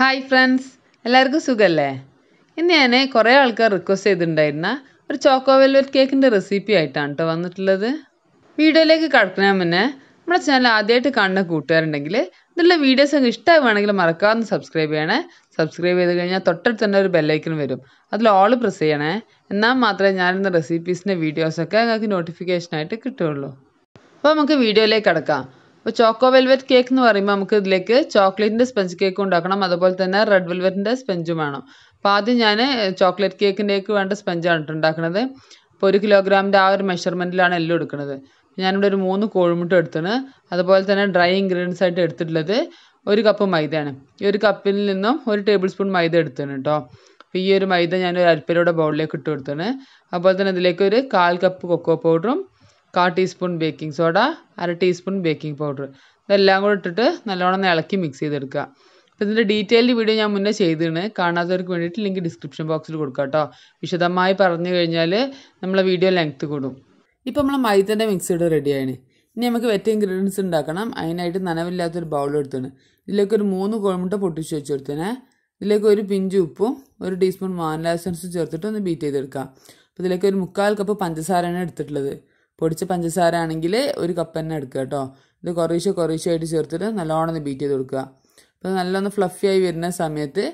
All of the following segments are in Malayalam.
ഹായ് ഫ്രണ്ട്സ്, എല്ലാവർക്കും സുഖമല്ലേ? ഇന്ന് ഞാൻ കുറേ ആൾക്കാർ റിക്വസ്റ്റ് ചെയ്തിട്ടുണ്ടായിരുന്ന ഒരു ചോക്കോ വെൽവെറ്റ് കേക്കിൻ്റെ റെസിപ്പി ആയിട്ടാണ് കേട്ടോ വന്നിട്ടുള്ളത്. വീഡിയോയിലേക്ക് കടക്കുന്നതിന് മുന്നേ നമ്മുടെ ചാനൽ ആദ്യമായിട്ട് കാണുന്ന കൂട്ടുകാരുണ്ടെങ്കിൽ ഇതിലുള്ള വീഡിയോസ് ഒക്കെ ഇഷ്ടമാവുകയാണെങ്കിൽ മറക്കാതെ ഒന്ന് സബ്സ്ക്രൈബ് ചെയ്യണേ. സബ്സ്ക്രൈബ് ചെയ്ത് കഴിഞ്ഞാൽ തൊട്ടടുത്ത് തന്നെ ഒരു ബെല്ലൈക്കൺ വരും, അതിൽ ഓൾ പ്രസ് ചെയ്യണേ. എന്നാൽ മാത്രമേ ഞാനിന്ന് റെസിപ്പീസിൻ്റെ വീഡിയോസൊക്കെ നിങ്ങൾക്ക് നോട്ടിഫിക്കേഷനായിട്ട് കിട്ടുകയുള്ളൂ. അപ്പോൾ നമുക്ക് വീഡിയോയിലേക്ക് കടക്കാം. അപ്പോൾ ചോക്കോ വെൽവെറ്റ് കേക്ക് എന്ന് പറയുമ്പോൾ നമുക്ക് ഇതിലേക്ക് ചോക്ലേറ്റിൻ്റെ സ്പഞ്ച് കേക്ക് ഉണ്ടാക്കണം, അതുപോലെ തന്നെ റെഡ് വെൽവെറ്റിൻ്റെ സ്പഞ്ചും വേണം. അപ്പോൾ ആദ്യം ഞാൻ ചോക്ലേറ്റ് കേക്കിൻ്റെയൊക്കെ വേണ്ട സ്പഞ്ചാണ് ഉണ്ടാക്കുന്നത്. അപ്പോൾ 1 കിലോഗ്രാമിൻ്റെ ആ ഒരു മെഷർമെൻറ്റിലാണ് എല്ലാം എടുക്കുന്നത്. ഞാനിവിടെ ഒരു 3 കോഴിമുട്ട എടുത്താണ്, അതുപോലെ തന്നെ ഡ്രൈ ഇൻഗ്രീഡിയൻസ് ആയിട്ട് എടുത്തിട്ടുള്ളത് 1 കപ്പ് മൈദയാണ്. ഈ 1 കപ്പിൽ നിന്നും 1 ടേബിൾ സ്പൂൺ മൈദ എടുത്താണ് കേട്ടോ. അപ്പോൾ ഈ ഒരു മൈദ ഞാനൊരു അരിപ്പയിലൂടെ ബൗളിലേക്ക് ഇട്ട് കൊടുത്താണ്. അതുപോലെ തന്നെ ഇതിലേക്ക് ഒരു 1/4 കപ്പ് കൊക്കോ പൗഡറും 1/4 teaspoon baking soda, 1/2 teaspoon baking powder, ഇതെല്ലാം കൂടെ ഇട്ടിട്ട് നല്ലോണം ഇളക്കി മിക്സ് ചെയ്തെടുക്കുക. അപ്പോൾ ഇതിൻ്റെ ഡീറ്റെയിൽഡ് വീഡിയോ ഞാൻ മുന്നേ ചെയ്തിരുന്നു, കാണാത്തവർക്ക് വേണ്ടിയിട്ട് ലിങ്ക് ഡിസ്ക്രിപ്ഷൻ ബോക്സിൽ കൊടുക്കാം കേട്ടോ. വിശദമായി പറഞ്ഞു കഴിഞ്ഞാൽ നമ്മളെ വീഡിയോ ലെങ്ത്ത് കൂടും. ഇപ്പോൾ നമ്മൾ മൈദൻ്റെ മിക്സ് ഇട്ട് റെഡിയാണ്. ഇനി നമുക്ക് വെറ്റ് ഇൻഗ്രീഡിയൻസ് ഉണ്ടാക്കണം. അതിനായിട്ട് നനവില്ലാത്തൊരു ബൗൾ എടുത്താണ്. ഇതിലേക്ക് ഒരു 3 കോഴിമുട്ട പൊട്ടിച്ച് വെച്ച് കൊടുത്തേനെ. ഇതിലേക്ക് ഒരു പിഞ്ച് ഉപ്പും 1 ടീസ്പൂൺ വാനില എസൻസും ചേർത്തിട്ട് ഒന്ന് ബീറ്റ് ചെയ്തെടുക്കാം. അപ്പോൾ ഇതിലേക്ക് ഒരു 3/4 കപ്പ് പഞ്ചസാരയാണ് എടുത്തിട്ടുള്ളത്. പൊടിച്ച പഞ്ചസാര ആണെങ്കിൽ 1 കപ്പ് തന്നെ എടുക്കുക കേട്ടോ. ഇത് കുറേശ്ശെ കുറേശ്ശെ ആയിട്ട് ചേർത്തിട്ട് നല്ലോണം ബീറ്റ് ചെയ്ത് കൊടുക്കുക. അപ്പോൾ നല്ലോണം ഫ്ലഫി ആയി വരുന്ന സമയത്ത്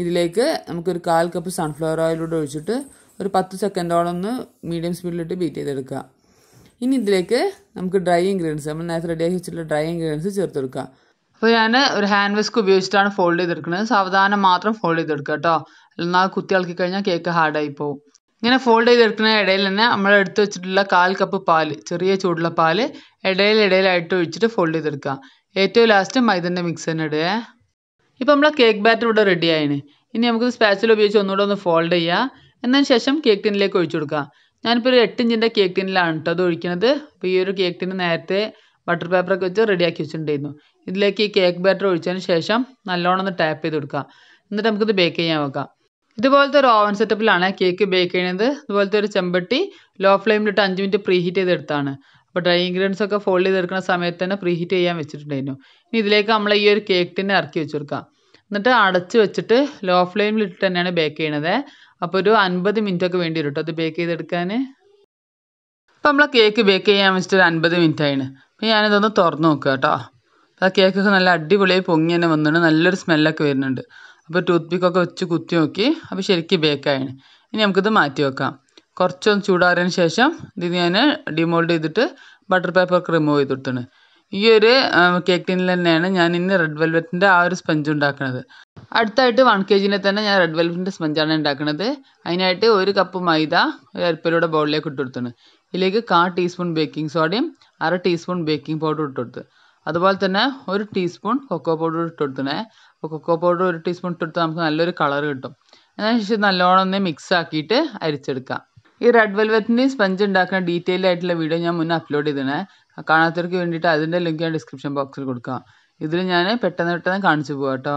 ഇതിലേക്ക് നമുക്കൊരു 1/4 കപ്പ് സൺഫ്ലവർ ഓയിലൂടെ ഒഴിച്ചിട്ട് ഒരു 10 സെക്കൻഡോളം ഒന്ന് മീഡിയം സ്പീഡിലിട്ട് ബീറ്റ് ചെയ്തെടുക്കുക. ഇനി ഇതിലേക്ക് നമുക്ക് ഡ്രൈ ഇൻഗ്രീഡിയൻസ്, നമ്മൾ നേരത്തെ റെഡിയാക്കി വെച്ചിട്ടുള്ള ഡ്രൈ ഇൻഗ്രീഡിയൻസ് ചേർത്ത് കൊടുക്കുക. അപ്പോൾ ഞാൻ ഒരു ഹാൻഡ് വിസ്ക് ഉപയോഗിച്ചിട്ടാണ് ഫോൾഡ് ചെയ്തെടുക്കുന്നത്. സാവധാനം മാത്രം ഫോൾഡ് ചെയ്തെടുക്കുക കേട്ടോ, എന്നാൽ കുത്തി ഇളക്കി കഴിഞ്ഞാൽ കേക്ക് ഹാർഡായി പോകും. ഇങ്ങനെ ഫോൾഡ് ചെയ്തെടുക്കുന്ന ഇടയിൽ തന്നെ നമ്മൾ എടുത്ത് വെച്ചിട്ടുള്ള 1/4 കപ്പ് പാല്, ചെറിയ ചൂടുള്ള പാല് ഇടയിലായിട്ട് ഒഴിച്ചിട്ട് ഫോൾഡ് ചെയ്തെടുക്കുക. ഏറ്റവും ലാസ്റ്റ് മൈദൻ്റെ മിക്സ് തന്നെ ഇടുക. ഇപ്പോൾ നമ്മളെ കേക്ക് ബാറ്റർ ഇവിടെ റെഡി ആയിന്. ഇനി നമുക്ക് സ്പാച്ചിൽ ഉപയോഗിച്ച് ഒന്നുകൂടെ ഒന്ന് ഫോൾഡ് ചെയ്യുക. എന്നതിന് ശേഷം കേക്ക് ടിന്നിലേക്ക് ഒഴിച്ചു കൊടുക്കുക. ഞാനിപ്പോൾ ഒരു 8 ഇഞ്ചിൻ്റെ കേക്ക് ടിന്നിലാണ് കേട്ടോ അത് ഒഴിക്കുന്നത്. അപ്പോൾ ഈ ഒരു കേക്ക് ടിന്ന് നേരത്തെ ബട്ടർ പേപ്പറൊക്കെ വെച്ച് റെഡിയാക്കി വെച്ചിട്ടുണ്ടായിരുന്നു. ഇതിലേക്ക് ഈ കേക്ക് ബാറ്റർ ഒഴിച്ചതിന് ശേഷം നല്ലോണം ഒന്ന് ടാപ്പ് ചെയ്ത് കൊടുക്കുക. എന്നിട്ട് നമുക്കിത് ബേക്ക് ചെയ്യാൻ വെക്കാം. ഇതുപോലത്തെ ഒരു ഓവൻ സെറ്റപ്പിലാണ് കേക്ക് ബേക്ക് ചെയ്യണത്. ഇതുപോലത്തെ ഒരു ചെമ്പട്ടി ലോ ഫ്ലെയിമിലിട്ട് 5 മിനിറ്റ് പ്രീ ഹീറ്റ് ചെയ്തെടുത്താണ്. അപ്പോൾ ഡ്രൈ ഇൻഗ്രീഡിയൻസ് ഒക്കെ ഫോൾഡ് ചെയ്തെടുക്കുന്ന സമയത്ത് തന്നെ പ്രീ ഹീറ്റ് ചെയ്യാൻ വെച്ചിട്ടുണ്ടായിരുന്നു. ഇനി ഇതിലേക്ക് നമ്മൾ ഈ ഒരു കേക്ക് ടിന്ന് ഇറക്കി വെച്ചെടുക്കാം. എന്നിട്ട് അടച്ച് വെച്ചിട്ട് ലോ ഫ്ലെയിമിലിട്ട് തന്നെയാണ് ബേക്ക് ചെയ്യണത്. അപ്പോൾ ഒരു 50 മിനിറ്റ് ഒക്കെ വേണ്ടി വരും കേട്ടോ അത് ബേക്ക് ചെയ്തെടുക്കാൻ. അപ്പോൾ നമ്മളെ കേക്ക് ബേക്ക് ചെയ്യാൻ വെച്ചിട്ട് ഒരു 50 മിനിറ്റ് ആയിന്. അപ്പോൾ ഞാനിതൊന്ന് തുറന്ന് നോക്കുക കേട്ടോ. അപ്പോൾ ആ കേക്കൊക്കെ നല്ല അടിപൊളിയായി പൊങ്ങി തന്നെ വന്നിട്ട് നല്ലൊരു സ്മെല്ലൊക്കെ വരുന്നുണ്ട്. അപ്പോൾ ടൂത്ത് പിക്കൊക്കെ വെച്ച് കുത്തി നോക്കി, അപ്പോൾ ശരിക്കും ബേക്കായാണ്. ഇനി നമുക്കിത് മാറ്റി വെക്കാം. കുറച്ചൊന്ന് ചൂടാറിയതിന് ശേഷം ഇത് ഞാൻ ഡിമോൾഡ് ചെയ്തിട്ട് ബട്ടർ പേപ്പറൊക്കെ റിമൂവ് ചെയ്ത് കൊടുത്താണ്. ഈ ഒരു കേക്ക് ടിന്നിൽ തന്നെയാണ് ഞാൻ ഇന്ന് റെഡ് വെൽവെറ്റിൻ്റെ ആ ഒരു സ്പഞ്ച് ഉണ്ടാക്കുന്നത്. അടുത്തായിട്ട് 1 kg തന്നെ ഞാൻ റെഡ് വെൽവെറ്റിൻ്റെ സ്പഞ്ചാണ് ഉണ്ടാക്കുന്നത്. അതിനായിട്ട് 1 കപ്പ് മൈദ ഒരു അരിപ്പയിലൂടെ ബൗളിലേക്ക് ഇട്ട് കൊടുത്താണ്. ഇതിലേക്ക് 1/4 ടീസ്പൂൺ ബേക്കിംഗ് സോഡയും 1/2 ടീസ്പൂൺ ബേക്കിംഗ് പൗഡർ ഇട്ട് കൊടുത്ത്, അതുപോലെ തന്നെ 1 ടീസ്പൂൺ കൊക്കോ പൗഡർ ഇട്ട് കൊടുത്തണേ. അപ്പോൾ കൊക്കോ പൗഡർ 1 ടീസ്പൂൺ ഇട്ട് കൊടുത്താൽ നമുക്ക് നല്ലൊരു കളർ കിട്ടും. അതിനുശേഷം നല്ലോണം ഒന്ന് മിക്സ് ആക്കിയിട്ട് അരിച്ചെടുക്കാം. ഈ റെഡ് വെൽവെറ്റിൻ്റെ സ്പഞ്ച് ഉണ്ടാക്കുന്ന ഡീറ്റെയിൽ ആയിട്ടുള്ള വീഡിയോ ഞാൻ മുന്നേ അപ്ലോഡ് ചെയ്തേ, കാണാത്തവർക്ക് വേണ്ടിയിട്ട് അതിൻ്റെ ലിങ്ക് ഞാൻ ഡിസ്ക്രിപ്ഷൻ ബോക്സിൽ കൊടുക്കാം. ഇതിൽ ഞാൻ പെട്ടെന്ന് കാണിച്ചു പോകാം കേട്ടോ.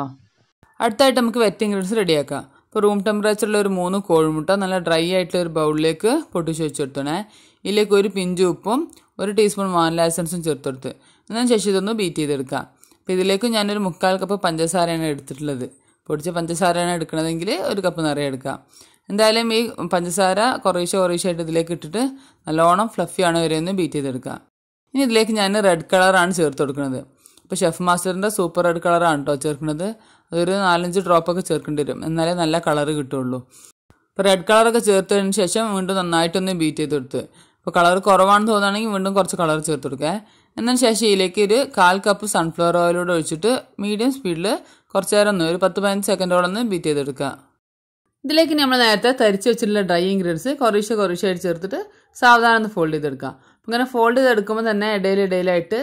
അടുത്തായിട്ട് നമുക്ക് വെറ്റ് ഇൻഗ്രീഡിയൻസ് റെഡിയാക്കാം. ഇപ്പോൾ റൂം ടെമ്പറേച്ചറിൽ ഒരു 3 കോഴിമുട്ട നല്ല ഡ്രൈ ആയിട്ടുള്ള ഒരു ബൗളിലേക്ക് പൊട്ടിച്ച് വെച്ചെടുത്തണേ. ഇതിലേക്ക് ഒരു പിഞ്ച് ഉപ്പും 1 ടീസ്പൂൺ വാനില എസൻസും ചേർത്തെടുത്ത് അതിന് ശേഷം ഇതൊന്ന് ബീറ്റ് ചെയ്തെടുക്കാം. അപ്പോൾ ഇതിലേക്ക് ഞാനൊരു 3/4 കപ്പ് പഞ്ചസാരയാണ് എടുത്തിട്ടുള്ളത്. പൊടിച്ച പഞ്ചസാരയാണ് എടുക്കണതെങ്കിൽ 1 കപ്പ് നിറയെ എടുക്കാം. എന്തായാലും ഈ പഞ്ചസാര കുറേശ്ശെ ആയിട്ട് ഇതിലേക്ക് ഇട്ടിട്ട് നല്ലോണം ഫ്ലഫിയാണ് വരെ ഒന്ന് ബീറ്റ് ചെയ്തെടുക്കുക. ഇനി ഇതിലേക്ക് ഞാൻ റെഡ് കളറാണ് ചേർത്ത് കൊടുക്കുന്നത്. ഇപ്പോൾ ഷെഫ് മാസ്റ്ററിൻ്റെ സൂപ്പർ റെഡ് കളറാണ് കേട്ടോ ചേർക്കുന്നത്. അതൊരു 4-5 ഡ്രോപ്പൊക്കെ ചേർക്കേണ്ടി വരും, എന്നാലേ നല്ല കളറ് കിട്ടുള്ളൂ. അപ്പോൾ റെഡ് കളറൊക്കെ ചേർത്തതിന് ശേഷം വീണ്ടും നന്നായിട്ടൊന്ന് ബീറ്റ് ചെയ്ത് കൊടുത്ത്, അപ്പോൾ കളർ കുറവാണെന്ന് തോന്നുകയാണെങ്കിൽ വീണ്ടും കുറച്ച് കളർ ചേർത്ത് കൊടുക്കുക. എന്നതിന് ശേഷം ഇതിലേക്ക് ഒരു 1/4 കപ്പ് സൺഫ്ലവർ ഓയിലൂടെ ഒഴിച്ചിട്ട് മീഡിയം സ്പീഡിൽ കുറച്ച് നേരം ഒന്ന് ഒരു 10-15 സെക്കൻഡോളം ഒന്ന് ബീറ്റ് ചെയ്തെടുക്കുക. ഇതിലേക്ക് നമ്മൾ നേരത്തെ തരിച്ച് വെച്ചിട്ടുള്ള ഡ്രൈ ഇൻഗ്രീഡിയൻസ് കുറേശ്ശെ ആയിട്ട് ചേർത്തിട്ട് സാവധാനം ഒന്ന് ഫോൾഡ് ചെയ്തെടുക്കുക. അപ്പോൾ ഇങ്ങനെ ഫോൾഡ് ചെയ്തെടുക്കുമ്പോൾ തന്നെ ഇടയിലായിട്ട്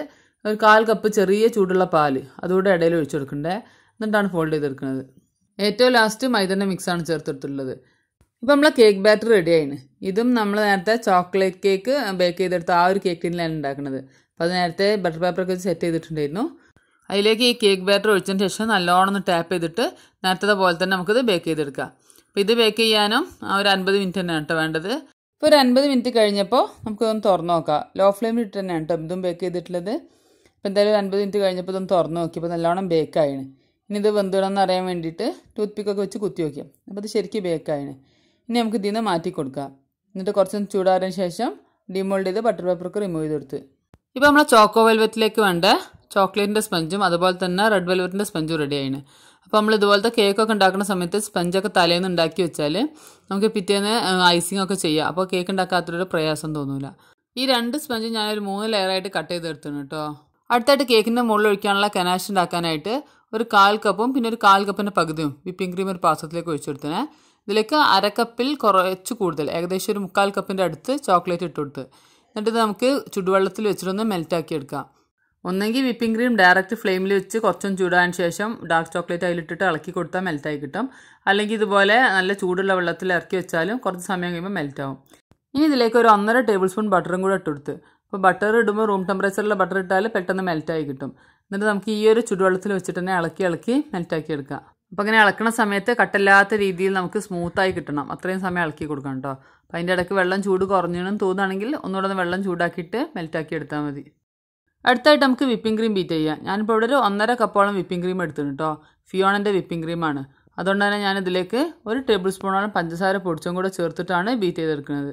ഒരു 1/4 കപ്പ് ചെറിയ ചൂടുള്ള പാല് അതുകൂടെ ഇടയിൽ ഒഴിച്ചു കൊടുക്കണ്ടേ. എന്നിട്ടാണ് ഫോൾഡ് ചെയ്തെടുക്കുന്നത്. ഏറ്റവും ലാസ്റ്റ് മൈദൻ്റെ മിക്സാണ് ചേർത്തെടുത്തിട്ടുള്ളത്. ഇപ്പോൾ നമ്മളെ കേക്ക് ബാറ്റർ റെഡി ആയിന്. ഇതും നമ്മൾ നേരത്തെ ചോക്ലേറ്റ് കേക്ക് ബേക്ക് ചെയ്തെടുത്ത ആ ഒരു കേക്ക് ടിന്നിലാണ് ഉണ്ടാക്കുന്നത്. അപ്പോൾ അത് നേരത്തെ ബട്ടർ പേപ്പറൊക്കെ വെച്ച് സെറ്റ് ചെയ്തിട്ടുണ്ടായിരുന്നു. അതിലേക്ക് ഈ കേക്ക് ബാറ്റർ ഒഴിച്ചതിന് ശേഷം നല്ലോണം ഒന്ന് ടാപ്പ് ചെയ്തിട്ട് നേരത്തെ പോലെ തന്നെ നമുക്കിത് ബേക്ക് ചെയ്തെടുക്കാം. അപ്പോൾ ഇത് ബേക്ക് ചെയ്യാനും ആ ഒരു 50 മിനിറ്റ് തന്നെയാണ് കേട്ടോ വേണ്ടത്. ഇപ്പോൾ ഒരു 50 മിനിറ്റ് കഴിഞ്ഞപ്പോൾ നമുക്കിതൊന്ന് തുറന്ന് നോക്കാം. ലോ ഫ്ലെയിമിൽ ഇട്ട് തന്നെയാണ് കേട്ടോ ഇതും ബേക്ക് ചെയ്തിട്ടുള്ളത്. ഇപ്പോൾ എന്തായാലും ഒരു 50 മിനിറ്റ് കഴിഞ്ഞപ്പോൾ ഇതൊന്ന് തുറന്ന് നോക്കിയപ്പോൾ നല്ലോണം ബേക്കായിന്. इन वेंदोड़ान्नरियान वेंडिट्ट टूथ पिक वच्च कुत्ति नोक्किया अप्पम अद शरिक्कु बेक आयिने इनी नमुक्क इदिन्नु माट्टि कोडुक्काम എന്നിട്ട് കുറച്ചൊന്ന് ചൂടാറിന് ശേഷം ഡീമോൾഡ് ചെയ്ത് ബട്ടർ പേപ്പർക്ക് റിമൂവ് ചെയ്ത് കൊടുത്ത് ഇപ്പോൾ നമ്മൾ ചോക്കോ വെൽവെറ്റിലേക്ക് വേണ്ട ചോക്ലേറ്റിന്റെ സ്പഞ്ചും അതുപോലെ തന്നെ റെഡ് വെൽവെറ്റിന്റെ സ്പഞ്ചും റെഡി ആയിന് അപ്പോൾ നമ്മൾ ഇതുപോലത്തെ കേക്ക് ഒക്കെ ഉണ്ടാക്കുന്ന സമയത്ത് സ്പഞ്ച് ഒക്കെ തലേന്ന് ഉണ്ടാക്കി വെച്ചാൽ നമുക്ക് പിറ്റേന്ന് ഐസിംഗ് ഒക്കെ ചെയ്യാം അപ്പോൾ കേക്ക് ഉണ്ടാക്കാത്തതിലൊരു പ്രയാസം തോന്നില്ല ഈ രണ്ട് സ്പഞ്ച് ഞാൻ ഒരു 3 ലെയർ ആയിട്ട് കട്ട് ചെയ്ത് എടുത്തു കേട്ടോ അടുത്തായിട്ട് കേക്കിന്റെ മുകളിൽ ഒഴിക്കാനുള്ള കനാഷ് ഉണ്ടാക്കാനായിട്ട് ഒരു 1/4 കപ്പും പിന്നെ ഒരു 1/4 കപ്പിന്റെ പകുതിയും വിപ്പിംഗ് ക്രീം ഒരു പാത്രത്തിലേക്ക് ഒഴിച്ചു കൊടുത്തേ ഇതിലേക്ക് 1/2 കപ്പിൽ കുറച്ച് കൂടുതൽ ഏകദേശം ഒരു 1/4 കപ്പിന്റെ അടുത്ത് ചോക്ലേറ്റ് ഇട്ടു കൊടുത്ത് എന്നിട്ട് നമുക്ക് ചുടുവെള്ളത്തിൽ വെച്ചിട്ടൊന്ന് മെൽറ്റ് ആക്കി എടുക്കാം ഒന്നെങ്കിൽ വിപ്പിംഗ് ക്രീം ഡയറക്റ്റ് ഫ്ലെയിമിൽ വെച്ച് കുറച്ചൊന്ന് ചൂടായതിനു ശേഷം ഡാർക്ക് ചോക്ലേറ്റ് അതിലിട്ടിട്ട് ഇളക്കി കൊടുത്താൽ മെൽറ്റ് ആയി കിട്ടും അല്ലെങ്കിൽ ഇതുപോലെ നല്ല ചൂടുള്ള വെള്ളത്തിൽ ഇറക്കി വെച്ചാലും കുറച്ച് സമയം കഴിയുമ്പോൾ മെൽറ്റ് ആവും ഇനി ഇതിലേക്ക് ഒരു 1.5 ടേബിൾ സ്പൂൺ ബട്ടറും കൂടി ഇട്ടു കൊടുത്ത് അപ്പോൾ ബട്ടർ ഇടുമ്പോൾ റൂം ടെമ്പറേച്ചറിലുള്ള ബട്ടർ ഇട്ടാൽ പെട്ടെന്ന് മെൽറ്റ് ആയി കിട്ടും എന്നിട്ട് നമുക്ക് ഈ ഒരു ചുടുവെള്ളത്തിൽ വെച്ചിട്ട് തന്നെ ഇളക്കി മെൽറ്റ് ആക്കി എടുക്കാം അപ്പോൾ അങ്ങനെ ഇളക്കുന്ന സമയത്ത് കട്ടില്ലാത്ത രീതിയിൽ നമുക്ക് സ്മൂത്തായി കിട്ടണം അത്രയും സമയം ഇളക്കി കൊടുക്കണം കേട്ടോ അപ്പോൾ അതിൻ്റെ ഇടയ്ക്ക് വെള്ളം ചൂട് കുറഞ്ഞെന്ന് തോന്നുകയാണെങ്കിൽ ഒന്നുകൂടെ വെള്ളം ചൂടാക്കിയിട്ട് മെൽറ്റാക്കി എടുത്താൽ മതി അടുത്തായിട്ട് നമുക്ക് വിപ്പിംഗ് ക്രീം ബീറ്റ് ചെയ്യാം ഞാനിപ്പോൾ ഇവിടെ ഒരു 1.5 കപ്പോളം വിപ്പിംഗ് ക്രീം എടുത്തിട്ടുണ്ട് കേട്ടോ ഫിയോണൻ്റെ വിപ്പിംഗ് ക്രീമാണ് അതുകൊണ്ട് തന്നെ ഞാൻ ഇതിലേക്ക് ഒരു ടേബിൾ സ്പൂണോളം പഞ്ചസാര പൊടിച്ചും കൂടെ ചേർത്തിട്ടാണ് ബീറ്റ് ചെയ്തെടുക്കുന്നത്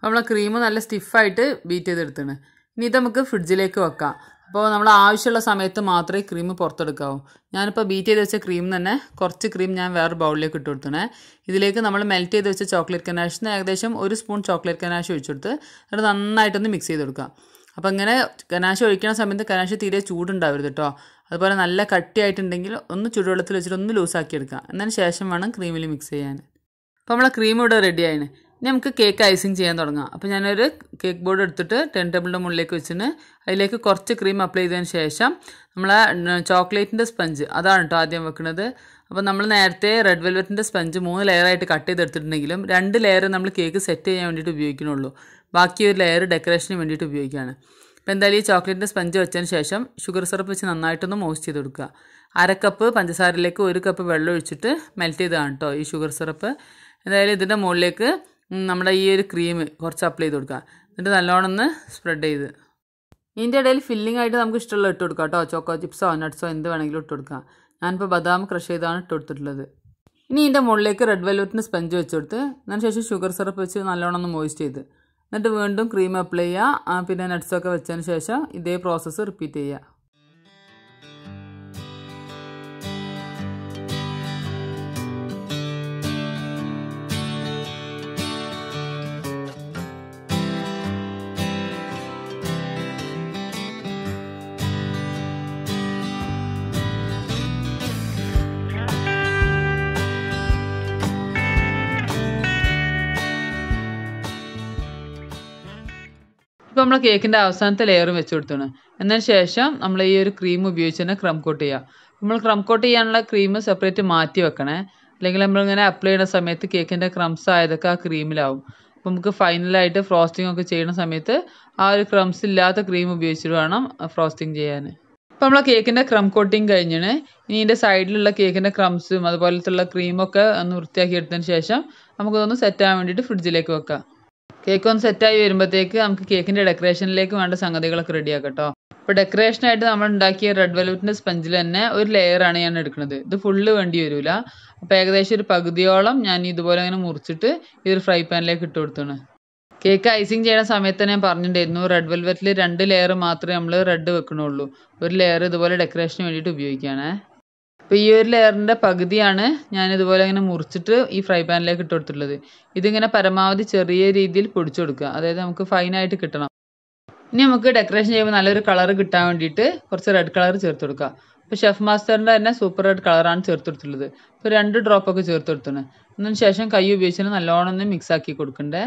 അപ്പോൾ നമ്മൾ ക്രീം നല്ല സ്റ്റിഫായിട്ട് ബീറ്റ് ചെയ്തെടുത്താണ് ഇനി ഇത് നമുക്ക് ഫ്രിഡ്ജിലേക്ക് വെക്കാം അപ്പോൾ നമ്മൾ ആവശ്യമുള്ള സമയത്ത് മാത്രമേ ക്രീം പുറത്തെടുക്കാവൂ ഞാനിപ്പോൾ ബീറ്റ് ചെയ്ത് വെച്ച ക്രീം തന്നെ കുറച്ച് ക്രീം ഞാൻ വേറെ ബൗളിലേക്ക് ഇട്ട് കൊടുത്തേ ഇതിലേക്ക് നമ്മൾ മെൽറ്റ് ചെയ്ത് വെച്ച ചോക്ലേറ്റ് കനാഷിന് ഏകദേശം 1 സ്പൂൺ ചോക്ലേറ്റ് കനാഷ് ഒഴിച്ചെടുത്ത് അത് നന്നായിട്ടൊന്ന് മിക്സ് ചെയ്ത് കൊടുക്കാം അപ്പോൾ ഇങ്ങനെ കനാഷ് ഒഴിക്കുന്ന സമയത്ത് കനാഷ് തീരെ ചൂടുണ്ടാവരുത് കേട്ടോ അതുപോലെ നല്ല കട്ടിയായിട്ടുണ്ടെങ്കിൽ ഒന്ന് ചുടുവെള്ളത്തിൽ വെച്ചിട്ട് ഒന്ന് ലൂസാക്കി എടുക്കാം എന്നതിന് ശേഷം വേണം ക്രീമിൽ മിക്സ് ചെയ്യാൻ അപ്പോൾ നമ്മളെ ക്രീം ഇവിടെ റെഡിയായിന് ഇനി നമുക്ക് കേക്ക് ഐസിങ് ചെയ്യാൻ തുടങ്ങാം അപ്പോൾ ഞാനൊരു കേക്ക് ബോർഡ് എടുത്തിട്ട് ടേൺ ടേബിളിൻ്റെ മുകളിലേക്ക് വെച്ചിന് അതിലേക്ക് കുറച്ച് ക്രീം അപ്ലൈ ചെയ്തതിന് ശേഷം നമ്മൾ ചോക്ലേറ്റിൻ്റെ സ്പഞ്ച് അതാണ് കേട്ടോ ആദ്യം വെക്കുന്നത് അപ്പോൾ നമ്മൾ നേരത്തെ റെഡ് വെൽവെറ്റിൻ്റെ സ്പഞ്ച് 3 ലെയറായിട്ട് കട്ട് ചെയ്തെടുത്തിട്ടുണ്ടെങ്കിലും 2 ലെയർ നമ്മൾ കേക്ക് സെറ്റ് ചെയ്യാൻ വേണ്ടിയിട്ട് ഉപയോഗിക്കണുള്ളൂ ബാക്കി ഒരു ലെയർ ഡെക്കറേഷന് വേണ്ടിയിട്ട് ഉപയോഗിക്കുകയാണ് അപ്പോൾ എന്തായാലും ഈ ചോക്ലേറ്റിൻ്റെ സ്പഞ്ച് വെച്ചതിന് ശേഷം ഷുഗർ സിറപ്പ് വെച്ച് നന്നായിട്ടൊന്ന് മോസ്റ്റ് ചെയ്ത് കൊടുക്കുക 1/2 കപ്പ് പഞ്ചസാരയിലേക്ക് 1 കപ്പ് വെള്ളം ഒഴിച്ചിട്ട് മെൽറ്റ് ചെയ്തതാണ് കേട്ടോ ഈ ഷുഗർ സിറപ്പ് എന്തായാലും ഇതിൻ്റെ മുകളിലേക്ക് നമ്മുടെ ഈ ഒരു ക്രീം കുറച്ച് അപ്ലൈ ചെയ്ത് കൊടുക്കുക എന്നിട്ട് നല്ലോണം ഒന്ന് സ്പ്രെഡ് ചെയ്ത് ഇതിൻ്റെ ഇടയിൽ ഫില്ലിംഗ് ആയിട്ട് നമുക്ക് ഇഷ്ടമുള്ള ഇട്ട് കൊടുക്കാം കേട്ടോ ചോക്കോ ചിപ്സോ നട്ട്സോ എന്ത് വേണമെങ്കിലും ഇട്ട് കൊടുക്കാം ഞാനിപ്പോൾ ബദാം ക്രഷ് ചെയ്താണ് ഇട്ട് കൊടുത്തിട്ടുള്ളത് ഇനി ഇതിൻ്റെ മുകളിലേക്ക് റെഡ് വെൽവെറ്റിന് സ്പഞ്ച് വെച്ച് കൊടുത്ത് അതിനുശേഷം ഷുഗർ സിറപ്പ് വെച്ച് നല്ലോണം ഒന്ന് മോയിസ്റ്റ് ചെയ്ത് എന്നിട്ട് വീണ്ടും ക്രീം അപ്ലൈ ചെയ്യുക പിന്നെ നട്ട്സൊക്കെ വെച്ചതിന് ശേഷം ഇതേ പ്രോസസ്സ് റിപ്പീറ്റ് ചെയ്യുക ഇപ്പോൾ നമ്മൾ കേക്കിൻ്റെ അവസാനത്തെ ലെയറും വെച്ച് കൊടുത്താണ് എന്നതിന് ശേഷം നമ്മൾ ഈ ഒരു ക്രീം ഉപയോഗിച്ച് തന്നെ ക്രം കോട്ട് ചെയ്യുക നമ്മൾ ക്രം കോട്ട് ചെയ്യാനുള്ള ക്രീം സെപ്പറേറ്റ് മാറ്റി വെക്കണേ അല്ലെങ്കിൽ നമ്മളിങ്ങനെ അപ്ലൈ ചെയ്യുന്ന സമയത്ത് കേക്കിൻ്റെ ക്രംസ് ആയതൊക്കെ ആ ക്രീമിലാവും അപ്പോൾ നമുക്ക് ഫൈനലായിട്ട് ഫ്രോസ്റ്റിംഗ് ഒക്കെ ചെയ്യുന്ന സമയത്ത് ആ ഒരു ക്രംസ് ഇല്ലാത്ത ക്രീം ഉപയോഗിച്ചിട്ട് വേണം ഫ്രോസ്റ്റിംഗ് ചെയ്യാൻ അപ്പോൾ നമ്മൾ കേക്കിൻ്റെ ക്രം കോട്ടിങ് കഴിഞ്ഞാണ് ഇനി ഇതിൻ്റെ സൈഡിലുള്ള കേക്കിൻ്റെ ക്രംസും അതുപോലത്തുള്ള ക്രീമൊക്കെ ഒന്ന് വൃത്തിയാക്കി എടുത്തതിന് ശേഷം നമുക്കതൊന്ന് സെറ്റ് ആകാൻ വേണ്ടിയിട്ട് ഫ്രിഡ്ജിലേക്ക് വെക്കാം കേക്ക് ഒന്ന് സെറ്റായി വരുമ്പോഴത്തേക്ക് നമുക്ക് കേക്കിൻ്റെ ഡെക്കറേഷനിലേക്ക് വേണ്ട സംഗതികളൊക്കെ റെഡിയാക്കാം കേട്ടോ അപ്പോൾ ഡെക്കറേഷനായിട്ട് നമ്മൾ ഉണ്ടാക്കിയ റെഡ് വെൽവെറ്റിൻ്റെ സ്പഞ്ചിൽ തന്നെ ഒരു ലെയറാണ് ഞാൻ എടുക്കുന്നത് ഇത് ഫുള്ള് വേണ്ടി വരില്ല അപ്പോൾ ഏകദേശം ഒരു പകുതിയോളം ഞാൻ ഇതുപോലെ അങ്ങനെ മുറിച്ചിട്ട് ഈ ഒരു ഫ്രൈ പാനിലേക്ക് ഇട്ട് കൊടുത്താണ് കേക്ക് ഐസിങ് ചെയ്യുന്ന സമയത്ത് ഞാൻ പറഞ്ഞിട്ടുണ്ടായിരുന്നു റെഡ് വെൽവെറ്റിൽ 2 ലെയർ മാത്രമേ നമ്മൾ റെഡ് വെക്കണുള്ളൂ ഒരു ലെയർ ഇതുപോലെ ഡെക്കറേഷന് വേണ്ടിയിട്ട് ഉപയോഗിക്കുകയാണേ അപ്പോൾ ഈ ഒരു ലെയറിൻ്റെ പകുതിയാണ് ഞാനിതുപോലെ ഇങ്ങനെ മുറിച്ചിട്ട് ഈ ഫ്രൈ പാനിലേക്ക് ഇട്ട് കൊടുത്തിട്ടുള്ളത് ഇതിങ്ങനെ പരമാവധി ചെറിയ രീതിയിൽ പൊടിച്ചു കൊടുക്കുക അതായത് നമുക്ക് ഫൈനായിട്ട് കിട്ടണം ഇനി നമുക്ക് ഡെക്കറേഷൻ ചെയ്യുമ്പോൾ നല്ലൊരു കളർ കിട്ടാൻ വേണ്ടിയിട്ട് കുറച്ച് റെഡ് കളർ ചേർത്ത് കൊടുക്കുക അപ്പോൾ ഷെഫ് മാസ്റ്ററിൻ്റെ തന്നെ സൂപ്പർ റെഡ് കളറാണ് ചേർത്ത് കൊടുത്തിട്ടുള്ളത് ഇപ്പോൾ 2 ഡ്രോപ്പൊക്കെ ചേർത്ത് കൊടുത്തതാണ് അതിന് ശേഷം കൈ ഉപയോഗിച്ചിട്ട് നല്ലോണം ഒന്ന് മിക്സ് ആക്കി കൊടുക്കണ്ടേ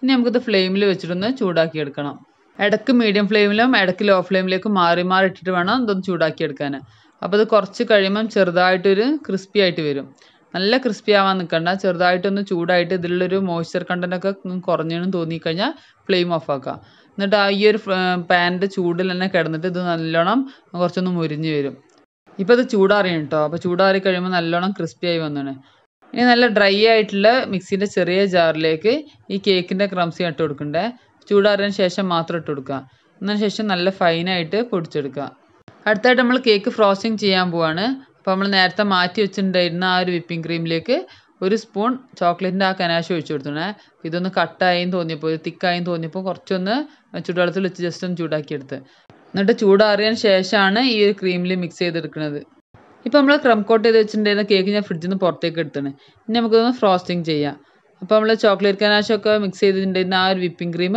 ഇനി നമുക്കിത് ഫ്ലെയിമിൽ വെച്ചിട്ടൊന്ന് ചൂടാക്കി എടുക്കണം ഇടയ്ക്ക് മീഡിയം ഫ്ലെയിമിലും ഇടയ്ക്ക് ലോ ഫ്ലെയിമിലേക്കും മാറി ഇട്ടിട്ട് വേണം ഇതൊന്ന് ചൂടാക്കിയെടുക്കാൻ അപ്പോൾ അത് കുറച്ച് കഴിയുമ്പം ചെറുതായിട്ടൊരു ക്രിസ്പി ആയിട്ട് വരും നല്ല ക്രിസ്പി ആവാൻ നിൽക്കണ്ട ചെറുതായിട്ടൊന്ന് ചൂടായിട്ട് ഇതിലുള്ളൊരു മോയ്സ്ചർ കണ്ടൻറ്റൊക്കെ കുറഞ്ഞെന്ന് തോന്നിക്കഴിഞ്ഞാൽ ഫ്ലെയിം ഓഫ് ആക്കുക എന്നിട്ട് ആ ഈ ഒരു പാനിൻ്റെ ചൂടിൽ തന്നെ കിടന്നിട്ട് ഇത് നല്ലോണം കുറച്ചൊന്ന് മുരിഞ്ഞ് വരും ഇപ്പോൾ ഇത് ചൂടാറിയാണ് കേട്ടോ അപ്പോൾ ചൂടാറി കഴിയുമ്പോൾ നല്ലോണം ക്രിസ്പി ആയി വന്നാണ് ഇനി നല്ല ഡ്രൈ ആയിട്ടുള്ള മിക്സിൻ്റെ ചെറിയ ജാറിലേക്ക് ഈ കേക്കിൻ്റെ ക്രംസ് ഇട്ട് കൊടുക്കണ്ടേ ചൂടാറിയതിന് ശേഷം മാത്രം ഇട്ട് കൊടുക്കുക അതിന് ശേഷം നല്ല ഫൈനായിട്ട് പൊടിച്ചെടുക്കുക അടുത്തായിട്ട് നമ്മൾ കേക്ക് ഫ്രോസ്റ്റിംഗ് ചെയ്യാൻ പോവാണ് അപ്പോൾ നമ്മൾ നേരത്തെ മാറ്റി വെച്ചിട്ടുണ്ടായിരുന്ന ആ ഒരു വിപ്പിംഗ് ക്രീമിലേക്ക് ഒരു സ്പൂൺ ചോക്ലേറ്റിൻ്റെ ആ കനാശ ഒഴിച്ചു കൊടുത്തണേ. ഇതൊന്ന് കട്ടായും തോന്നിയപ്പോൾ തിക്കായും തോന്നിയപ്പോൾ കുറച്ചൊന്ന് ചൂടുവെള്ളത്തിൽ വെച്ച് ജസ്റ്റ് ഒന്ന് ചൂടാക്കിയെടുത്ത് എന്നിട്ട് ചൂടാറിയതിന് ശേഷമാണ് ഈ ഒരു ക്രീമിൽ മിക്സ് ചെയ്തെടുക്കുന്നത്. ഇപ്പോൾ നമ്മൾ ക്രം കോട്ട് ചെയ്ത് വെച്ചിട്ടുണ്ടായിരുന്ന കേക്ക് ഞാൻ ഫ്രിഡ്ജിൽ നിന്ന് പുറത്തേക്ക് എടുത്താണ്. ഇനി നമുക്കൊന്ന് ഫ്രോസ്റ്റിംഗ് ചെയ്യാം. അപ്പോൾ നമ്മൾ ചോക്ലേറ്റ് കനാശൊക്കെ മിക്സ് ചെയ്തിട്ടുണ്ടായിരുന്ന ആ ഒരു വിപ്പിംഗ് ക്രീം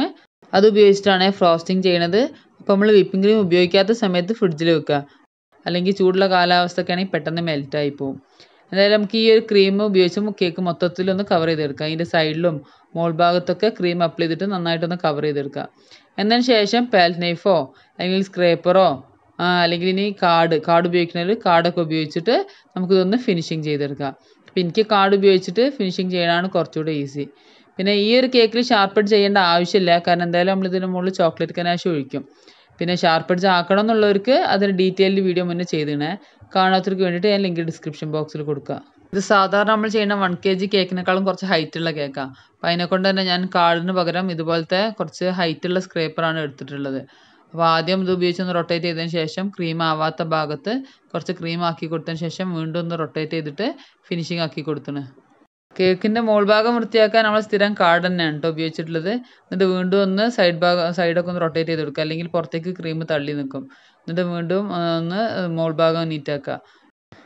അത് ഉപയോഗിച്ചിട്ടാണ് ഫ്രോസ്റ്റിംഗ് ചെയ്യണത്. അപ്പോൾ നമ്മൾ വിപ്പിംഗ് ക്രീം ഉപയോഗിക്കാത്ത സമയത്ത് ഫ്രിഡ്ജിൽ വെക്കുക, അല്ലെങ്കിൽ ചൂടുള്ള കാലാവസ്ഥക്കാണെങ്കിൽ പെട്ടെന്ന് മെൽറ്റായി പോകും. എന്തായാലും നമുക്ക് ഈ ഒരു ക്രീം ഉപയോഗിച്ച് കേക്ക് മൊത്തത്തിലൊന്ന് കവർ ചെയ്തെടുക്കാം. ഇതിൻ്റെ സൈഡിലും മോൾ ഭാഗത്തൊക്കെ ക്രീം അപ്ലൈ ചെയ്തിട്ട് നന്നായിട്ടൊന്ന് കവർ ചെയ്തെടുക്കുക. എന്നതിന് ശേഷം പാലറ്റ് നൈഫോ അല്ലെങ്കിൽ സ്ക്രേപ്പറോ അല്ലെങ്കിൽ ഇനി കാർഡ് ഉപയോഗിക്കുന്നവർ കാർഡൊക്കെ ഉപയോഗിച്ചിട്ട് നമുക്കിതൊന്ന് ഫിനിഷിങ് ചെയ്തെടുക്കാം. അപ്പോൾ എനിക്ക് കാർഡ് ഉപയോഗിച്ചിട്ട് ഫിനിഷിങ് ചെയ്യാനാണ് കുറച്ചുകൂടെ ഈസി. പിന്നെ ഈ ഒരു കേക്കിൽ ഷാർപ്പഡ് ചെയ്യേണ്ട ആവശ്യമില്ല, കാരണം എന്തായാലും നമ്മളിതിന് മുകളിൽ ചോക്ലേറ്റ് കനാശ് ഒഴിക്കും. പിന്നെ ഷാർപ്പഡ്സ് ആക്കണം എന്നുള്ളവർക്ക് അതിന് ഡീറ്റെയിൽഡ് വീഡിയോ മുന്നേ ചെയ്തിടണേ. കാണാത്തവർക്ക് വേണ്ടിയിട്ട് ഞാൻ ലിങ്ക് ഡിസ്ക്രിപ്ഷൻ ബോക്സിൽ കൊടുക്കുക. ഇത് സാധാരണ നമ്മൾ ചെയ്യുന്ന 1 kg കേക്കിനേക്കാളും കുറച്ച് ഹൈറ്റുള്ള കേക്കാണ്. അപ്പോൾ അതിനെക്കൊണ്ട് തന്നെ ഞാൻ കാർഡിന് പകരം ഇതുപോലത്തെ കുറച്ച് ഹൈറ്റുള്ള സ്ക്രേപ്പറാണ് എടുത്തിട്ടുള്ളത്. അപ്പോൾ ആദ്യം ഇത് ഉപയോഗിച്ചൊന്ന് റൊട്ടേറ്റ് ചെയ്തതിന് ശേഷം ക്രീം ആവാത്ത ഭാഗത്ത് കുറച്ച് ക്രീം ആക്കി കൊടുത്തതിന് ശേഷം വീണ്ടും ഒന്ന് റൊട്ടേറ്റ് ചെയ്തിട്ട് ഫിനിഷിംഗ് ആക്കി കൊടുത്തണ്. കേക്കിൻ്റെ മുൾഭാഗം വൃത്തിയാക്കാൻ നമ്മൾ സ്ഥിരം കാർഡ് തന്നെയാണ് കേട്ടോ ഉപയോഗിച്ചിട്ടുള്ളത്. എന്നിട്ട് വീണ്ടും ഒന്ന് സൈഡൊക്കെ ഒന്ന് റൊട്ടേറ്റ് ചെയ്ത് കൊടുക്കുക, അല്ലെങ്കിൽ പുറത്തേക്ക് ക്രീം തള്ളി നിൽക്കും. എന്നിട്ട് വീണ്ടും ഒന്ന് മുൾഭാഗം നീറ്റാക്കുക.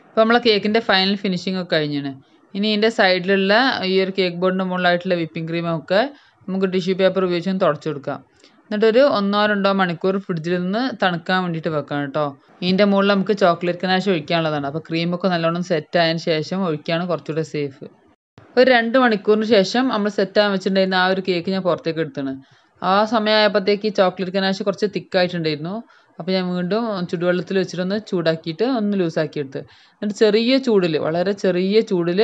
ഇപ്പോൾ നമ്മളെ കേക്കിൻ്റെ ഫൈനൽ ഫിനിഷിംഗ് ഒക്കെ കഴിഞ്ഞാണ്. ഇനി ഇതിൻ്റെ സൈഡിലുള്ള ഈ ഒരു കേക്ക് ബോർഡിൻ്റെ മുകളിലായിട്ടുള്ള വിപ്പിംഗ് ക്രീമൊക്കെ നമുക്ക് ടിഷ്യൂ പേപ്പർ ഉപയോഗിച്ചൊന്ന് തുടച്ചു കൊടുക്കാം. എന്നിട്ടൊരു 1-2 മണിക്കൂർ ഫ്രിഡ്ജിൽ നിന്ന് തണുക്കാൻ വേണ്ടിയിട്ട് വെക്കണം കേട്ടോ. ഇതിൻ്റെ മുകളിൽ നമുക്ക് ചോക്ലേറ്റ് കനാശ ഒഴിക്കാനുള്ളതാണ്. അപ്പോൾ ക്രീമൊക്കെ നല്ലോണം സെറ്റ് ആയതിന് ശേഷം ഒഴിക്കുകയാണ് കുറച്ചുകൂടെ സേഫ്. ഒരു 2 മണിക്കൂറിന് ശേഷം നമ്മൾ സെറ്റാൻ വെച്ചിട്ടുണ്ടായിരുന്ന ആ ഒരു കേക്ക് ഞാൻ പുറത്തേക്ക് എടുത്താണ്. ആ സമയമായപ്പോഴത്തേക്ക് ഈ ചോക്ലേറ്റ് കനാശ് കുറച്ച് തിക്കായിട്ടുണ്ടായിരുന്നു. അപ്പോൾ ഞാൻ വീണ്ടും ചുടുവെള്ളത്തിൽ വെച്ചിട്ടൊന്ന് ചൂടാക്കിയിട്ട് ഒന്ന് ലൂസാക്കിയെടുത്ത് എന്നിട്ട് വളരെ ചെറിയ ചൂടിൽ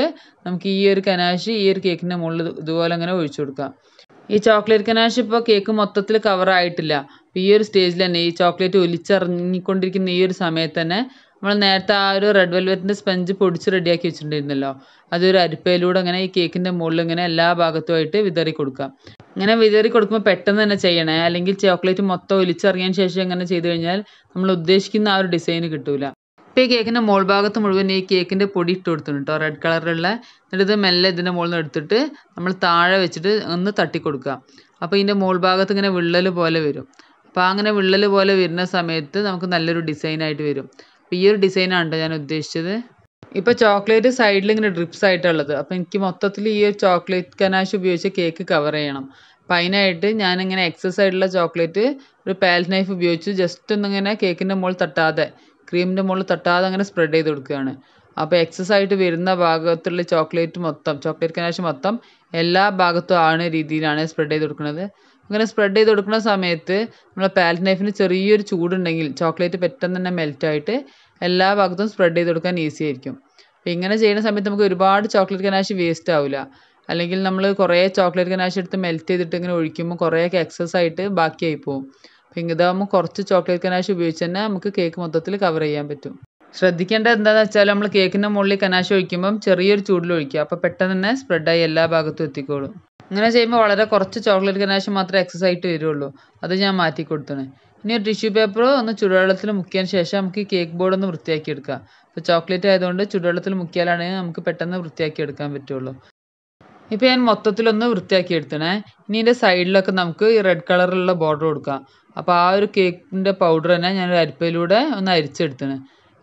നമുക്ക് ഈ ഒരു കനാശ് ഈ ഒരു കേക്കിൻ്റെ മുകളിൽ ഇതുപോലെ അങ്ങനെ ഒഴിച്ചു കൊടുക്കാം. ഈ ചോക്ലേറ്റ് കനാശ് ഇപ്പോൾ കേക്ക് മൊത്തത്തിൽ കവറായിട്ടില്ല. അപ്പോൾ ഈ ഒരു സ്റ്റേജിൽ തന്നെ ഈ ചോക്ലേറ്റ് ഒലിച്ചിറങ്ങിക്കൊണ്ടിരിക്കുന്ന ഈ ഒരു സമയത്ത് തന്നെ നമ്മൾ നേരത്തെ ആ ഒരു റെഡ് വെൽവെറ്റിൻ്റെ സ്പഞ്ച് പൊടിച്ച് റെഡിയാക്കി വെച്ചിട്ടുണ്ടായിരുന്നല്ലോ, അതൊരു അരിപ്പയിലൂടെ അങ്ങനെ ഈ കേക്കിൻ്റെ മുകളിൽ ഇങ്ങനെ എല്ലാ ഭാഗത്തുമായിട്ട് വിതറി കൊടുക്കുക. ഇങ്ങനെ വിതറി കൊടുക്കുമ്പോൾ പെട്ടെന്ന് തന്നെ ചെയ്യണേ, അല്ലെങ്കിൽ ചോക്ലേറ്റ് മൊത്തം ഒലിച്ചിറങ്ങിയതിന് ശേഷം ഇങ്ങനെ ചെയ്തു കഴിഞ്ഞാൽ നമ്മൾ ഉദ്ദേശിക്കുന്ന ആ ഒരു ഡിസൈന് കിട്ടൂല. ഇപ്പോൾ ഈ കേക്കിൻ്റെ മുകൾ ഭാഗത്ത് മുഴുവൻ ഈ കേക്കിൻ്റെ പൊടി ഇട്ട് കൊടുത്തിട്ടുണ്ട് കേട്ടോ, റെഡ് കളറിലുള്ള. എന്നിട്ട് ഇത് മെല്ലെ ഇതിൻ്റെ മുകളിൽ നിന്ന് എടുത്തിട്ട് നമ്മൾ താഴെ വെച്ചിട്ട് ഒന്ന് തട്ടിക്കൊടുക്കുക. അപ്പോൾ ഇതിൻ്റെ മുകൾ ഭാഗത്ത് ഇങ്ങനെ വിള്ളൽ പോലെ വരും. അപ്പോൾ അങ്ങനെ വിള്ളൽ പോലെ വരുന്ന സമയത്ത് നമുക്ക് നല്ലൊരു ഡിസൈനായിട്ട് വരും. അപ്പോൾ ഈ ഒരു ഡിസൈനാണ് ഞാൻ ഉദ്ദേശിച്ചത്. ഇപ്പോൾ ചോക്ലേറ്റ് സൈഡിൽ ഇങ്ങനെ ഡ്രിപ്സ് ആയിട്ടുള്ളത്. അപ്പോൾ എനിക്ക് മൊത്തത്തിൽ ഈ ഒരു ചോക്ലേറ്റ് കനാശ് ഉപയോഗിച്ച് കേക്ക് കവർ ചെയ്യണം. അപ്പോൾ അതിനായിട്ട് ഞാനിങ്ങനെ എക്സസ് ആയിട്ടുള്ള ചോക്ലേറ്റ് ഒരു പാലറ്റ് നൈഫ് ഉപയോഗിച്ച് ജസ്റ്റ് ഒന്നിങ്ങനെ കേക്കിൻ്റെ മുകളിൽ തട്ടാതെ ക്രീമിൻ്റെ മുകളിൽ തട്ടാതെ അങ്ങനെ സ്പ്രെഡ് ചെയ്ത് കൊടുക്കുകയാണ്. അപ്പോൾ എക്സസ് ആയിട്ട് വരുന്ന ഭാഗത്തുള്ള ചോക്ലേറ്റ് കനാശ് മൊത്തം എല്ലാ ഭാഗത്തും ആവുന്ന രീതിയിലാണ് സ്പ്രെഡ് ചെയ്ത് കൊടുക്കുന്നത്. അങ്ങനെ സ്പ്രെഡ് ചെയ്ത് കൊടുക്കുന്ന സമയത്ത് നമ്മളെ പാലറ്റ് നൈഫിന് ചെറിയൊരു ചൂടുണ്ടെങ്കിൽ ചോക്ലേറ്റ് പെട്ടെന്ന് തന്നെ മെൽറ്റായിട്ട് എല്ലാ ഭാഗത്തും സ്പ്രെഡ് ചെയ്ത് കൊടുക്കാൻ ഈസി ആയിരിക്കും. അപ്പോൾ ഇങ്ങനെ ചെയ്യുന്ന സമയത്ത് നമുക്ക് ഒരുപാട് ചോക്ലേറ്റ് കനാശ് വേസ്റ്റ് ആവില്ല. അല്ലെങ്കിൽ നമ്മൾ കുറേ ചോക്ലേറ്റ് കനാശ് എടുത്ത് മെൽറ്റ് ചെയ്തിട്ട് ഇങ്ങനെ ഒഴിക്കുമ്പോൾ കുറേയൊക്കെ എക്സസ് ആയിട്ട് ബാക്കിയായി പോകും. അപ്പോൾ ഇതാകുമ്പോൾ കുറച്ച് ചോക്ലേറ്റ് കനാശ് ഉപയോഗിച്ച് തന്നെ നമുക്ക് കേക്ക് മൊത്തത്തിൽ കവർ ചെയ്യാൻ പറ്റും. ശ്രദ്ധിക്കേണ്ടത് എന്താണെന്ന് വെച്ചാൽ നമ്മൾ കേക്കിൻ്റെ മുകളിൽ കനാശ് ഒഴിക്കുമ്പം ചെറിയൊരു ചൂടിൽ ഒഴിക്കുക. അപ്പോൾ പെട്ടെന്ന് തന്നെ സ്പ്രെഡായി എല്ലാ ഭാഗത്തും എത്തിക്കോളും. അങ്ങനെ ചെയ്യുമ്പോൾ വളരെ കുറച്ച് ചോക്ലേറ്റ് കനാശ് മാത്രമേ എക്സസ് ആയിട്ട് വരുള്ളൂ. അത് ഞാൻ മാറ്റി കൊടുത്തണേ. ഇനി ഒരു ടിഷ്യൂ പേപ്പർ ഒന്ന് ചുടുവെള്ളത്തിൽ മുക്കിയതിന് ശേഷം നമുക്ക് ഈ കേക്ക് ബോർഡ് ഒന്ന് വൃത്തിയാക്കി എടുക്കാം. അപ്പോൾ ചോക്ലേറ്റ് ആയതുകൊണ്ട് ചുടുവെള്ളത്തിൽ മുക്കിയാലാണെങ്കിൽ നമുക്ക് പെട്ടെന്ന് വൃത്തിയാക്കി എടുക്കാൻ പറ്റുള്ളൂ. ഇപ്പോൾ ഞാൻ മൊത്തത്തിലൊന്ന് വൃത്തിയാക്കി എടുത്തണേ. ഇനി ഇതിൻ്റെ സൈഡിലൊക്കെ നമുക്ക് ഈ റെഡ് കളറിലുള്ള ബോർഡർ കൊടുക്കാം. അപ്പോൾ ആ ഒരു കേക്കിൻ്റെ പൗഡർ തന്നെ ഞാനൊരു അരിപ്പയിലൂടെ ഒന്ന് അരിച്ചെടുത്തണേ.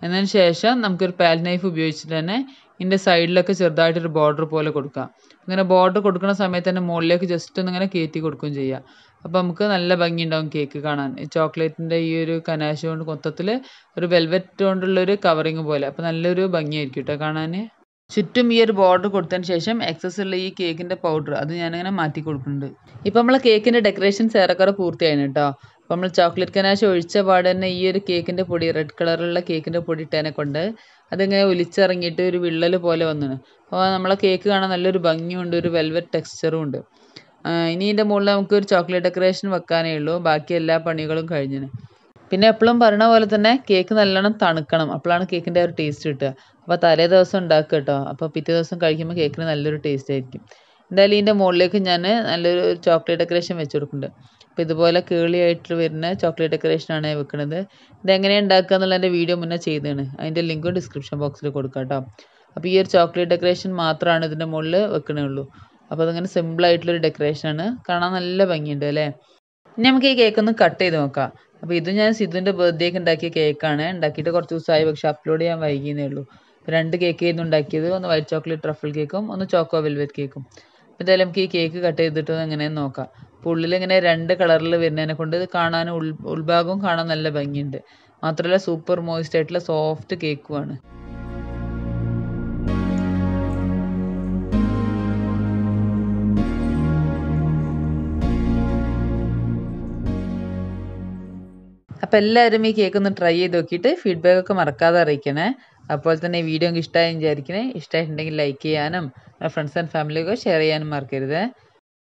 എന്നതിന് ശേഷം നമുക്കൊരു പാലറ്റ് നൈഫ് ഉപയോഗിച്ചിട്ട് തന്നെ ഇതിൻ്റെ സൈഡിലൊക്കെ ചെറുതായിട്ടൊരു ബോർഡർ പോലെ കൊടുക്കാം. അങ്ങനെ ബോർഡർ കൊടുക്കുന്ന സമയത്ത് തന്നെ മുകളിലേക്ക് ജസ്റ്റ് ഒന്ന് ഇങ്ങനെ കയറ്റി കൊടുക്കുകയും ചെയ്യാം. അപ്പോൾ നമുക്ക് നല്ല ഭംഗിയുണ്ടാകും കേക്ക് കാണാൻ. ഈ ചോക്ലേറ്റിൻ്റെ ഈ ഒരു കനാശ് കൊണ്ട് മൊത്തത്തിൽ ഒരു വെൽവെറ്റ് കൊണ്ടുള്ളൊരു കവറിങ് പോലെ. അപ്പോൾ നല്ലൊരു ഭംഗിയായിരിക്കും കേട്ടോ കാണാൻ. ചുറ്റും ഈ ഒരു ബോർഡർ കൊടുത്തതിന് ശേഷം എക്സസ് ഉള്ള ഈ കേക്കിൻ്റെ പൗഡർ അത് ഞാനങ്ങനെ മാറ്റി കൊടുക്കുന്നുണ്ട്. ഇപ്പോൾ നമ്മളെ കേക്കിൻ്റെ ഡെക്കറേഷൻസ് ഏറെക്കുറെ പൂർത്തിയായിരുന്നു കേട്ടോ. അപ്പോൾ നമ്മൾ ചോക്ലേറ്റ് കനാശ് ഒഴിച്ച പാട് തന്നെ ഈ ഒരു കേക്കിൻ്റെ പൊടി റെഡ് കളറിലുള്ള കേക്കിൻ്റെ പൊടി ഇട്ടതിനെ കൊണ്ട് അതിങ്ങനെ ഒലിച്ചിറങ്ങിയിട്ട് ഒരു വിള്ളൽ പോലെ വന്നാണ്. അപ്പോൾ നമ്മളെ കേക്ക് കാണാൻ നല്ലൊരു ഭംഗിയുണ്ട്, ഒരു വെൽവെറ്റ് ടെക്സ്ചറും ഉണ്ട്. ഇനി ഇതിൻ്റെ മുകളിൽ നമുക്ക് ഒരു ചോക്ലേറ്റ് ഡെക്കറേഷൻ വെക്കാനേ ഉള്ളൂ, ബാക്കി എല്ലാ പണികളും കഴിഞ്ഞാണ്. പിന്നെ എപ്പോഴും പറയണ പോലെ തന്നെ കേക്ക് നല്ലോണം തണുക്കണം, അപ്പോഴാണ് കേക്കിൻ്റെ ഒരു ടേസ്റ്റ് കിട്ടുക. അപ്പോൾ തലേ ദിവസം ഉണ്ടാക്കുക കേട്ടോ. അപ്പോൾ പിറ്റേ ദിവസം കഴിക്കുമ്പോൾ കേക്കിന് നല്ലൊരു ടേസ്റ്റ് ആയിരിക്കും. എന്തായാലും ഇതിൻ്റെ മുകളിലേക്ക് ഞാൻ നല്ലൊരു ചോക്ലേറ്റ് ഡെക്കറേഷൻ വെച്ച് കൊടുക്കുന്നുണ്ട്. അപ്പോൾ ഇതുപോലെ കേളി ആയിട്ട് വരുന്ന ചോക്ലേറ്റ് ഡെക്കറേഷനാണ് വെക്കുന്നത്. ഇതെങ്ങനെയാണ് ഉണ്ടാക്കുക എന്നുള്ള എൻ്റെ വീഡിയോ മുന്നേ ചെയ്തതാണ്, അതിൻ്റെ ലിങ്ക് ഡിസ്ക്രിപ്ഷൻ ബോക്സിൽ കൊടുക്കാം കേട്ടോ. അപ്പോൾ ഈ ഒരു ചോക്ലേറ്റ് ഡെക്കറേഷൻ മാത്രമാണ് ഇതിൻ്റെ മുകളിൽ വെക്കണുള്ളൂ. അപ്പോൾ അതങ്ങനെ സിമ്പിളായിട്ടുള്ളൊരു ഡെക്കറേഷനാണ്, കാണാൻ നല്ല ഭംഗിയുണ്ട് അല്ലേ. ഇനി നമുക്ക് ഈ കേക്ക് ഒന്ന് കട്ട് ചെയ്ത് നോക്കാം. അപ്പോൾ ഇത് ഞാൻ സിദ്ധുവിൻ്റെ ബർത്ത്ഡേക്ക് ഉണ്ടാക്കിയ കേക്കാണ്, ഉണ്ടാക്കിയിട്ട് കുറച്ച് ദിവസമായി, പക്ഷേ അപ്ലോഡ് ചെയ്യാൻ വൈകിയെന്നേ ഉള്ളൂ. രണ്ട് കേക്ക് ആയിരുന്നു ഉണ്ടാക്കിയത്, ഒന്ന് വൈറ്റ് ചോക്ലേറ്റ് ട്രഫിൾ കേക്കും ഒന്ന് ചോക്കോ വെൽവെറ്റ് കേക്കും. അപ്പോൾ എന്തായാലും നമുക്ക് ഈ കേക്ക് കട്ട് ചെയ്തിട്ട് എങ്ങനെയെന്ന് നോക്കാം. അപ്പോൾ ഉള്ളിലിങ്ങനെ രണ്ട് കളറിൽ വരുന്നതിനെ കൊണ്ട് ഇത് കാണാൻ ഉൾഭാഗവും കാണാൻ നല്ല ഭംഗിയുണ്ട്, മാത്രമല്ല സൂപ്പർ മോയിസ്റ്റ് ആയിട്ടുള്ള സോഫ്റ്റ് കേക്കുമാണ്. അപ്പോൾ എല്ലാവരും ഈ കേക്ക് ഒന്ന് ട്രൈ ചെയ്ത് നോക്കിയിട്ട് ഫീഡ്ബാക്ക് ഒക്കെ മറക്കാതെ അറിയിക്കണേ. അപ്പോൾ തന്നെ ഈ വീഡിയോ നിങ്ങൾക്ക് ഇഷ്ടമായി വിചാരിക്കണേ. ഇഷ്ടമായിട്ടുണ്ടെങ്കിൽ ലൈക്ക് ചെയ്യാനും ഫ്രണ്ട്സ് ആൻഡ് ഫാമിലിയൊക്കെ ഷെയർ ചെയ്യാനും മറക്കരുത്.